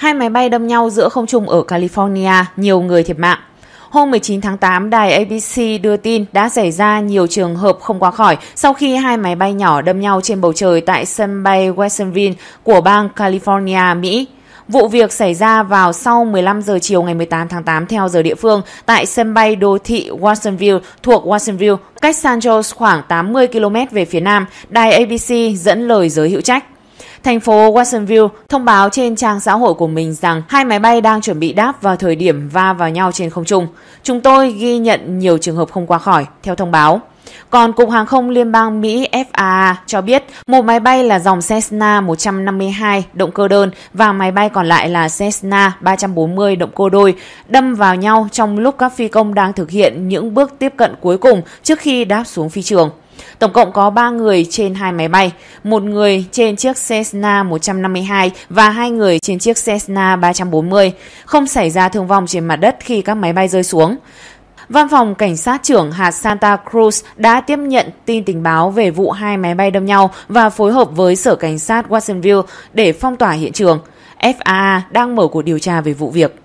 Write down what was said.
Hai máy bay đâm nhau giữa không trung ở California, nhiều người thiệt mạng. Hôm 19 tháng 8, đài ABC đưa tin đã xảy ra nhiều trường hợp không qua khỏi sau khi hai máy bay nhỏ đâm nhau trên bầu trời tại sân bay Watsonville của bang California, Mỹ. Vụ việc xảy ra vào sau 15 giờ chiều ngày 18 tháng 8 theo giờ địa phương tại sân bay đô thị Watsonville thuộc Watsonville, cách San Jose khoảng 80 km về phía nam, đài ABC dẫn lời giới hữu trách. Thành phố Watsonville thông báo trên trang xã hội của mình rằng hai máy bay đang chuẩn bị đáp vào thời điểm va vào nhau trên không trung. Chúng tôi ghi nhận nhiều trường hợp không qua khỏi, theo thông báo. Còn Cục Hàng không Liên bang Mỹ FAA cho biết một máy bay là dòng Cessna 152 động cơ đơn và máy bay còn lại là Cessna 340 động cơ đôi đâm vào nhau trong lúc các phi công đang thực hiện những bước tiếp cận cuối cùng trước khi đáp xuống phi trường. Tổng cộng có 3 người trên hai máy bay, một người trên chiếc Cessna 152 và hai người trên chiếc Cessna 340, không xảy ra thương vong trên mặt đất khi các máy bay rơi xuống. Văn phòng Cảnh sát trưởng hạt Santa Cruz đã tiếp nhận tin tình báo về vụ hai máy bay đâm nhau và phối hợp với Sở Cảnh sát Watsonville để phong tỏa hiện trường. FAA đang mở cuộc điều tra về vụ việc.